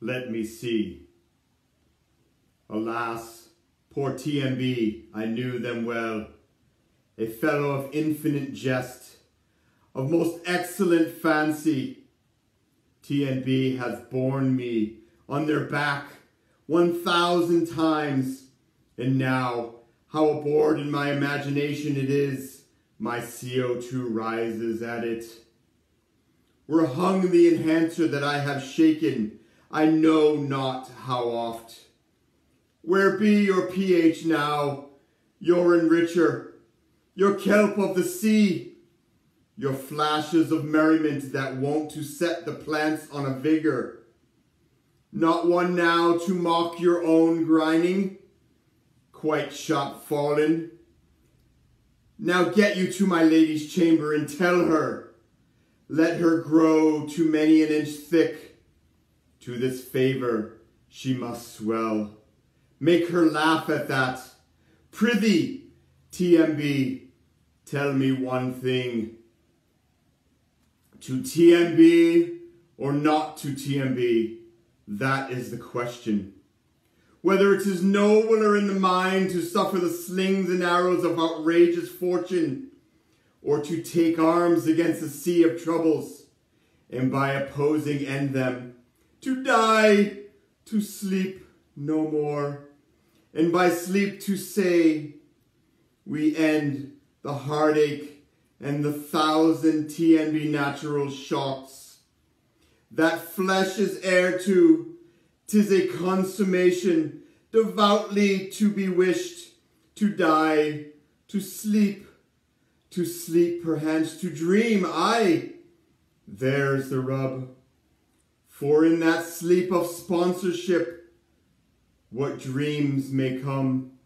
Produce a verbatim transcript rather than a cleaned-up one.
let me see. Alas, poor T M B, I knew them well, a fellow of infinite jest, of most excellent fancy. T N B has borne me on their back one thousand times, and now how aboard in my imagination it is, my C O two rises at it. Were hung the enhancer that I have shaken, I know not how oft. Where be your pH now, your enricher, your kelp of the sea, your flashes of merriment that wont to set the plants on a vigor? Not one now to mock your own grinding, quite shot fallen. Now get you to my lady's chamber and tell her, let her grow to many an inch thick. To this favor she must swell. Make her laugh at that. Prithee, T M B, tell me one thing. To T M B or not to T M B, that is the question. Whether it is noble or in the mind to suffer the slings and arrows of outrageous fortune, or to take arms against a sea of troubles, and by opposing end them, to die, to sleep no more, and by sleep to say, we end the heartache and the thousand T N B natural shocks. That flesh is heir to, 'tis a consummation devoutly to be wished, to die, to sleep, to sleep perchance, to dream, aye, there's the rub. For in that sleep of sponsorship, what dreams may come.